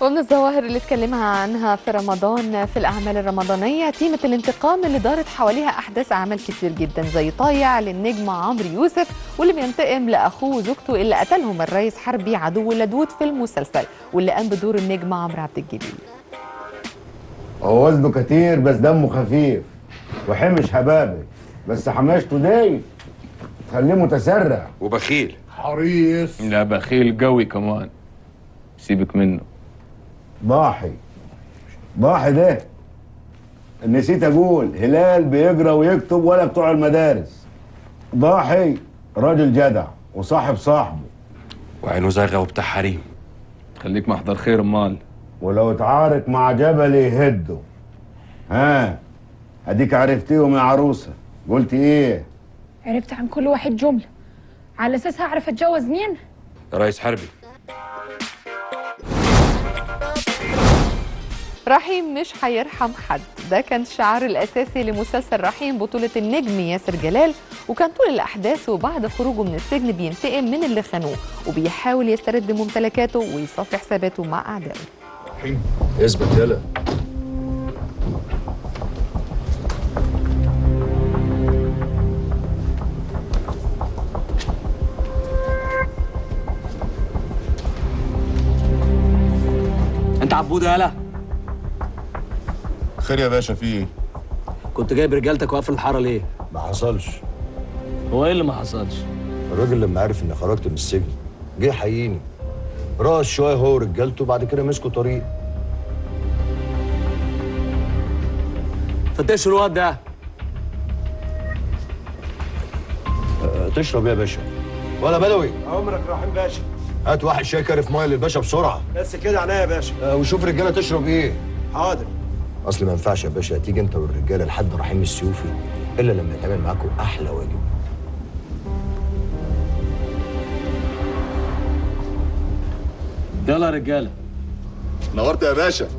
ومن الظواهر اللي اتكلمها عنها في رمضان في الأعمال الرمضانية تيمة الانتقام اللي دارت حواليها أحداث أعمال كتير جدا، زي طايع للنجم عمرو يوسف واللي بينتقم لأخوه وزوجته اللي قتلهم الرئيس حربي عدو لدود في المسلسل، واللي قام بدور النجم عمرو عبد الجليل. هو وزنه كتير بس دمه خفيف، وحمش حبابي بس حماشته داي تخليه متسرع وبخيل حريص. لا بخيل قوي كمان، سيبك منه. ضاحي ده نسيت اقول، هلال بيقرا ويكتب ولا بتوع المدارس. ضاحي راجل جدع وصاحب صاحبه، وعينه زاغه وبتاع حريم. خليك محضر خير امال، ولو اتعارك مع جبل يهده. ها اديك عرفتيهم يا عروسه. قلت ايه؟ عرفت عن كل واحد جمله، على اساسها اعرف اتجوز مين؟ رئيس حربي. رحيم مش هيرحم حد، ده كان الشعار الأساسي لمسلسل رحيم بطولة النجم ياسر جلال، وكان طول الأحداث وبعد خروجه من السجن بينتقم من اللي خانوه وبيحاول يسترد ممتلكاته ويصفي حساباته مع أعدائه. رحيم اثبت يلا. أنت عبودة يلا. خير يا باشا، في ايه؟ كنت جايب رجالتك وقافل الحاره ليه؟ ما حصلش. هو ايه اللي ما حصلش؟ الراجل لما عرف اني خرجت من السجن جه حييني، رقص شويه هو ورجالته وبعد كده مسكوا طريق. فتشوا الواد ده. تشرب يا باشا ولا بدوي؟ عمرك رحيم باشا. هات واحد شاي كارف ميه للباشا بسرعه. بس كده عينيا يا باشا. وشوف رجاله تشرب ايه. حاضر. اصل ما ينفعش يا باشا تيجي انت والرجاله لحد رحيم السيوفي الا لما يتعمل معاكم احلى واجب. يلا يا رجاله. نورت يا باشا.